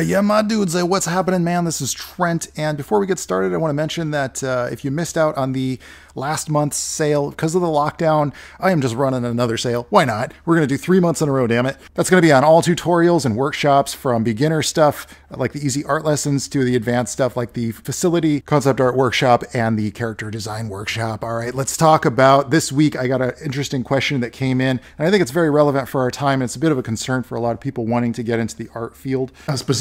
Yeah, my dudes, what's happening, man? This is Trent, and before we get started, I want to mention that if you missed out on the last month's sale because of the lockdown, I am just running another sale. Why not? We're going to do 3 months in a row, damn it. That's going to be on all tutorials and workshops, from beginner stuff like the easy art lessons to the advanced stuff like the facility concept art workshop and the character design workshop. All right, let's talk about this week. I got an interesting question that came in, and I think it's very relevant for our time. It's a bit of a concern for a lot of people wanting to get into the art field.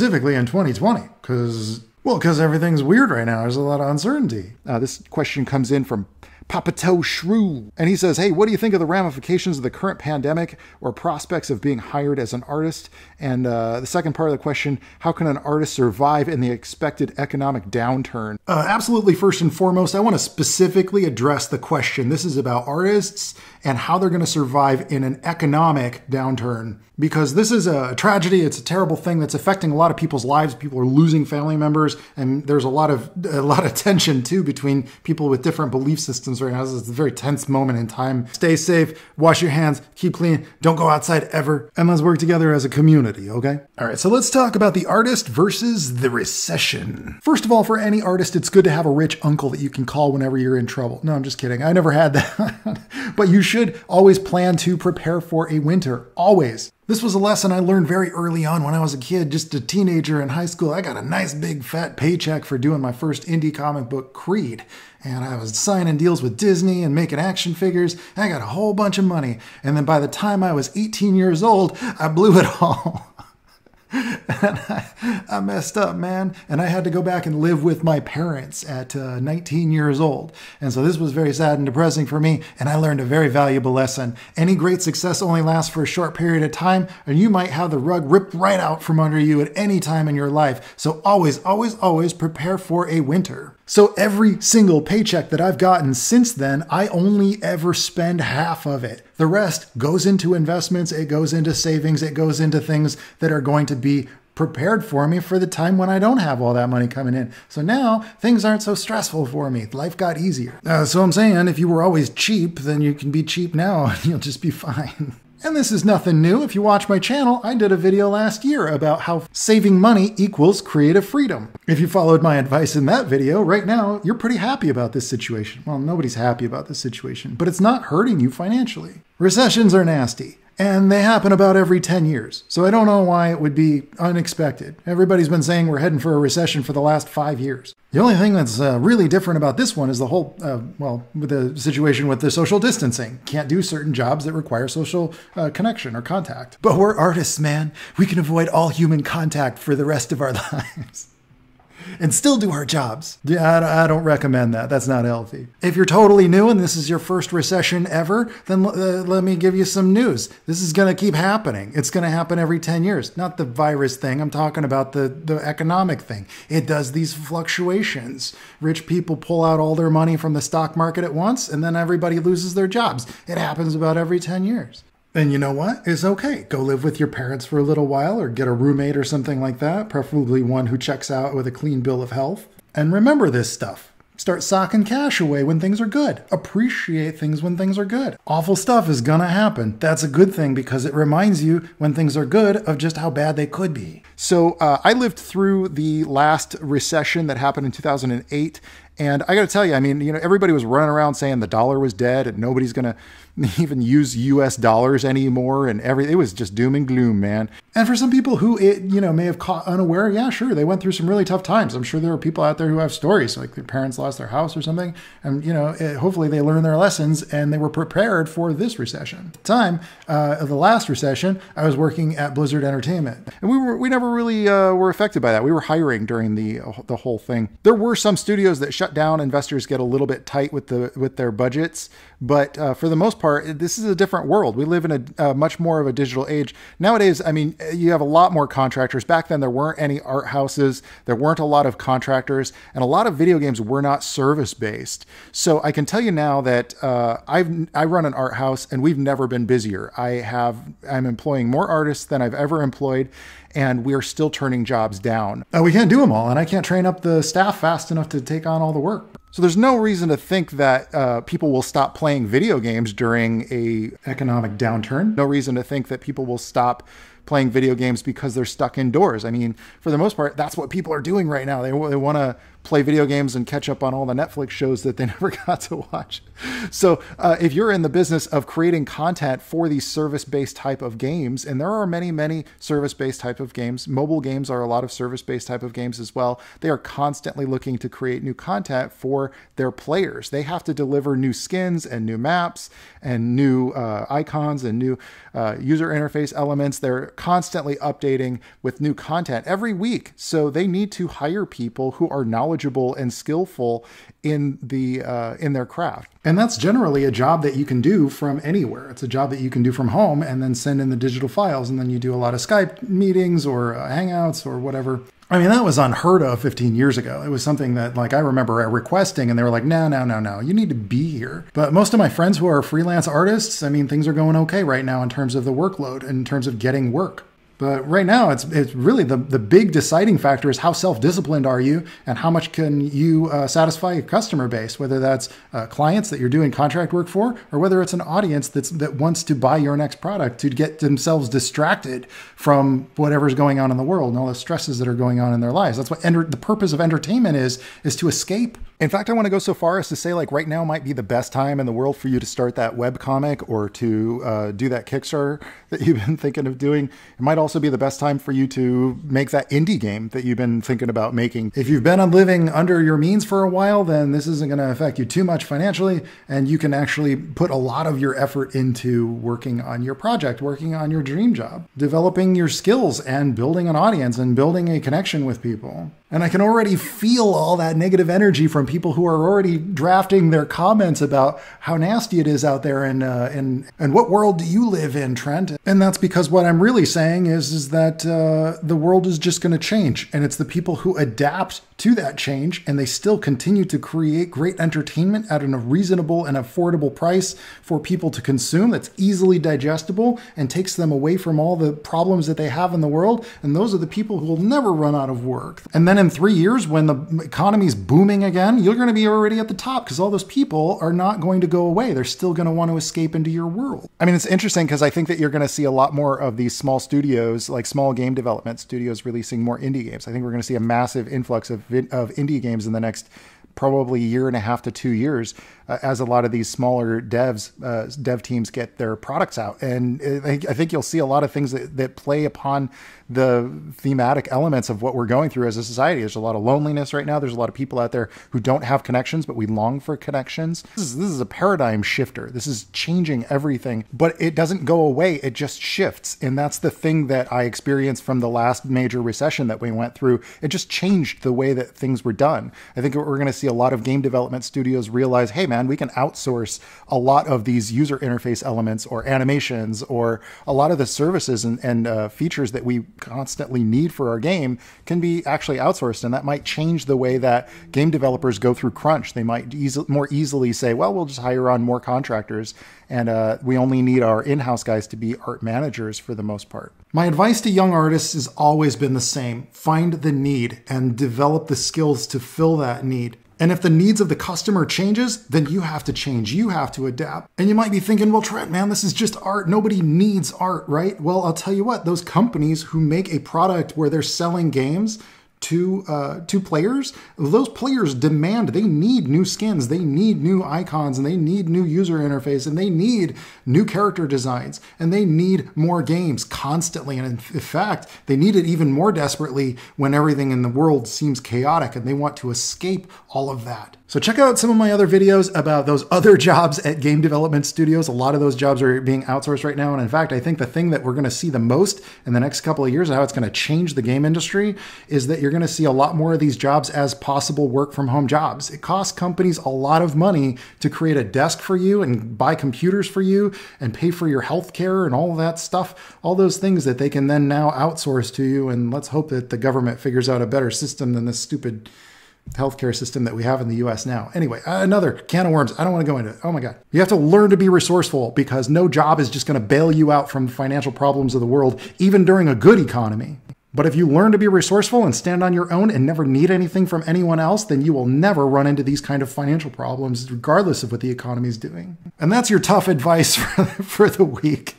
Specifically in 2020, because everything's weird right now. There's a lot of uncertainty. This question comes in from Papato Shrew, and he says, hey, what do you think of the ramifications of the current pandemic or prospects of being hired as an artist? And the second part of the question, how can an artist survive in the expected economic downturn? Absolutely. First and foremost, I want to specifically address the question. This is about artists and how they're going to survive in an economic downturn, because this is a tragedy. It's a terrible thing that's affecting a lot of people's lives. People are losing family members, and there's a lot of tension too between people with different belief systems right now. It's a very tense moment in time. Stay safe, wash your hands, keep clean, don't go outside ever, and let's work together as a community, okay? All right, so let's talk about the artist versus the recession. First of all, for any artist, it's good to have a rich uncle that you can call whenever you're in trouble. No, I'm just kidding. I never had that. But you should always plan to prepare for a winter, always. This was a lesson I learned very early on when I was a kid, just a teenager in high school. I got a nice big fat paycheck for doing my first indie comic book, Creed. And I was signing deals with Disney and making action figures. I got a whole bunch of money. And then by the time I was 18 years old, I blew it all. And I messed up, man. And I had to go back and live with my parents at 19 years old. And so this was very sad and depressing for me. And I learned a very valuable lesson. Any great success only lasts for a short period of time, and you might have the rug ripped right out from under you at any time in your life. So always, always, always prepare for a winter. So every single paycheck that I've gotten since then, I only ever spend half of it. The rest goes into investments, it goes into savings, it goes into things that are going to be prepared for me for the time when I don't have all that money coming in. So now things aren't so stressful for me. Life got easier. So I'm saying, if you were always cheap, then you can be cheap now and you'll just be fine. And this is nothing new. If you watch my channel, I did a video last year about how saving money equals creative freedom. If you followed my advice in that video, right now, you're pretty happy about this situation. Well, nobody's happy about this situation, but it's not hurting you financially. Recessions are nasty, and they happen about every 10 years. So I don't know why it would be unexpected. Everybody's been saying we're heading for a recession for the last 5 years. The only thing that's really different about this one is the whole, the situation with the social distancing. Can't do certain jobs that require social connection or contact. But we're artists, man. We can avoid all human contact for the rest of our lives. And still do our jobs. Yeah, I don't recommend that. That's not healthy. If you're totally new and this is your first recession ever, then let me give you some news. This is going to keep happening. It's going to happen every 10 years. Not the virus thing. I'm talking about the economic thing. It does these fluctuations. Rich people pull out all their money from the stock market at once, and then everybody loses their jobs. It happens about every 10 years. And you know what? It's okay. Go live with your parents for a little while, or get a roommate or something like that, preferably one who checks out with a clean bill of health. And remember this stuff. Start socking cash away when things are good. Appreciate things when things are good. Awful stuff is gonna happen. That's a good thing, because it reminds you when things are good of just how bad they could be. So I lived through the last recession that happened in 2008. And I got to tell you, I mean, you know, everybody was running around saying the dollar was dead and nobody's going to even use US dollars anymore. And it was just doom and gloom, man. And for some people who it, you know, may have caught unaware, yeah, sure, they went through some really tough times. I'm sure there are people out there who have stories like their parents lost their house or something. And, you know, hopefully they learned their lessons and they were prepared for this recession. At the time of the last recession, I was working at Blizzard Entertainment, and we never really were affected by that. We were hiring during the whole thing. There were some studios that shut down. Investors get a little bit tight with their budgets, but for the most part, this is a different world. We live in a much more of a digital age nowadays. I mean, you have a lot more contractors. Back then, there weren't any art houses, there weren't a lot of contractors, and a lot of video games were not service based. So I can tell you now that I run an art house, and we've never been busier. I'm employing more artists than I've ever employed, and we're still turning jobs down. We can't do them all, and I can't train up the staff fast enough to take on all the work. So there's no reason to think that people will stop playing video games during an economic downturn. No reason to think that people will stop playing video games because they're stuck indoors. I mean, for the most part, that's what people are doing right now. They want to play video games and catch up on all the Netflix shows that they never got to watch. So if you're in the business of creating content for these service-based type of games, and there are many, many service-based type of games, mobile games are a lot of service-based type of games as well. They are constantly looking to create new content for their players. They have to deliver new skins and new maps and new icons and new user interface elements. They're constantly updating with new content every week. So they need to hire people who are knowledgeable and skillful in their craft. And that's generally a job that you can do from anywhere. It's a job that you can do from home and then send in the digital files. And then you do a lot of Skype meetings or Hangouts or whatever. I mean, that was unheard of 15 years ago. It was something that, like, I remember requesting and they were like, no, no, no, no, you need to be here. But most of my friends who are freelance artists, I mean, things are going okay right now in terms of the workload, in terms of getting work. But right now, it's really the big deciding factor is how self-disciplined are you and how much can you satisfy your customer base, whether that's clients that you're doing contract work for, or whether it's an audience that wants to buy your next product to get themselves distracted from whatever's going on in the world and all the stresses that are going on in their lives. That's what the purpose of entertainment is to escape. In fact, I want to go so far as to say, like, right now might be the best time in the world for you to start that webcomic or to do that Kickstarter that you've been thinking of doing. It might also be the best time for you to make that indie game that you've been thinking about making. If you've been living under your means for a while, then this isn't going to affect you too much financially, and you can actually put a lot of your effort into working on your project, working on your dream job, developing your skills and building an audience and building a connection with people. And I can already feel all that negative energy from people who are already drafting their comments about how nasty it is out there and what world do you live in, Trent? And that's because what I'm really saying is that the world is just going to change, and it's the people who adapt to that change and they still continue to create great entertainment at a reasonable and affordable price for people to consume that's easily digestible and takes them away from all the problems that they have in the world. And those are the people who will never run out of work. And then in 3 years, when the economy's booming again, you're going to be already at the top because all those people are not going to go away. They're still going to want to escape into your world. I mean, it's interesting because I think that you're going to see a lot more of these small studios, like small game development studios, releasing more indie games. I think we're going to see a massive influx of indie games in the next probably 1.5 to 2 years as a lot of these smaller dev teams get their products out. And I think you'll see a lot of things that play upon the thematic elements of what we're going through as a society. There's a lot of loneliness right now. There's a lot of people out there who don't have connections, but we long for connections. This is a paradigm shifter. This is changing everything, but it doesn't go away. It just shifts. And that's the thing that I experienced from the last major recession that we went through. It just changed the way that things were done. I think we're going to see a lot of game development studios realize, hey man, we can outsource a lot of these user interface elements or animations or a lot of the services and features that we constantly need for our game can be actually outsourced. And that might change the way that game developers go through crunch. They might more easily say, well, we'll just hire on more contractors and we only need our in-house guys to be art managers for the most part. My advice to young artists has always been the same. Find the need and develop the skills to fill that need. And if the needs of the customer changes, then you have to change. You have to adapt. And you might be thinking, well, Trent, man, this is just art. Nobody needs art, right? Well, I'll tell you what, those companies who make a product where they're selling games to players, those players demand, they need new skins, they need new icons, and they need new user interface, and they need new character designs, and they need more games constantly. And in fact, they need it even more desperately when everything in the world seems chaotic and they want to escape all of that. So check out some of my other videos about those other jobs at game development studios. A lot of those jobs are being outsourced right now. And in fact, I think the thing that we're going to see the most in the next couple of years and how it's going to change the game industry is that you're going to see a lot more of these jobs as possible work from home jobs. It costs companies a lot of money to create a desk for you and buy computers for you and pay for your health care and all that stuff, all those things that they can then now outsource to you. And let's hope that the government figures out a better system than this stupid healthcare system that we have in the US now. Anyway, another can of worms. I don't want to go into it. Oh my God. You have to learn to be resourceful because no job is just going to bail you out from the financial problems of the world, even during a good economy. But if you learn to be resourceful and stand on your own and never need anything from anyone else, then you will never run into these kind of financial problems, regardless of what the economy is doing. And that's your tough advice for the week.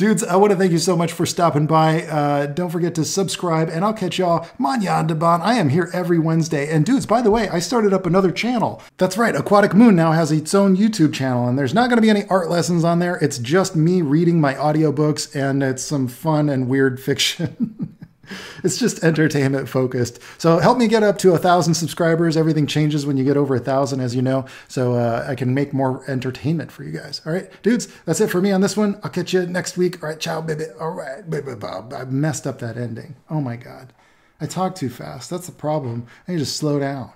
Dudes, I want to thank you so much for stopping by. Don't forget to subscribe, and I'll catch y'all mañana de bon. I am here every Wednesday. And dudes, by the way, I started up another channel. That's right, Aquatic Moon now has its own YouTube channel, and there's not going to be any art lessons on there. It's just me reading my audiobooks, and it's some fun and weird fiction. It's just entertainment focused. So help me get up to 1,000 subscribers. Everything changes when you get over 1,000, as you know. So I can make more entertainment for you guys. All right, dudes, that's it for me on this one. I'll catch you next week. All right, ciao, baby. All right, baby Bob. I messed up that ending. Oh my God. I talk too fast. That's the problem. I need to slow down.